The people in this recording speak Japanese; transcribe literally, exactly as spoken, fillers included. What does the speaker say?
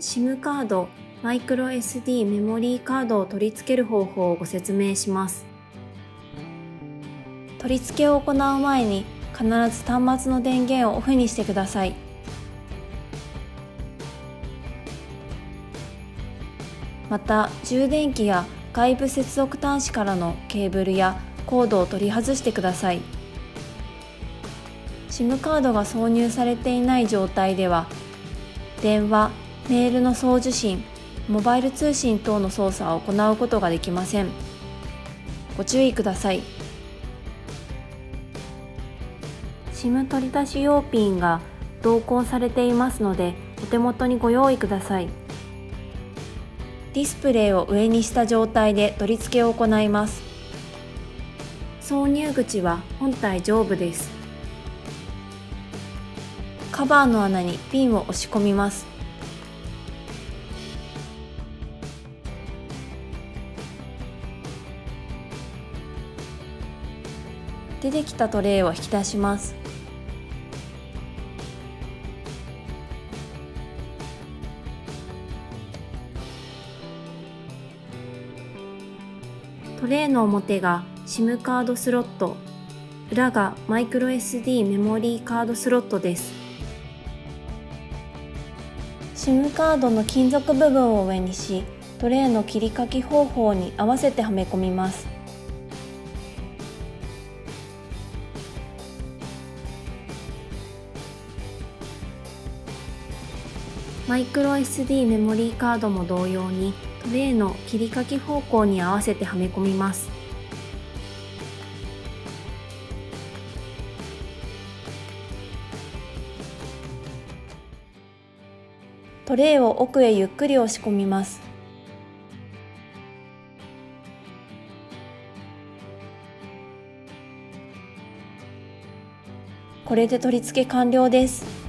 SIM カード、マイクロ エスディー メモリーカードを取り付ける方法をご説明します。取り付けを行う前に必ず端末の電源をオフにしてください。また、充電器や外部接続端子からのケーブルやコードを取り外してください。SIM カードが挿入されていない状態では、電話、メールの送受信、モバイル通信等の操作を行うことができません。ご注意ください。SIM 取り出し用ピンが同梱されていますので、お手元にご用意ください。ディスプレイを上にした状態で取り付けを行います。挿入口は本体上部です。カバーの穴にピンを押し込みます。出てきたトレイを引き出します。トレイの表が SIM カードスロット、裏がマイクロ エスディー メモリーカードスロットです。SIM カードの金属部分を上にし、トレイの切り欠き方法に合わせてはめ込みます。マイクロ エスディー メモリーカードも同様にトレイの切り欠き方向に合わせてはめ込みます。トレイを奥へゆっくり押し込みます。これで取り付け完了です。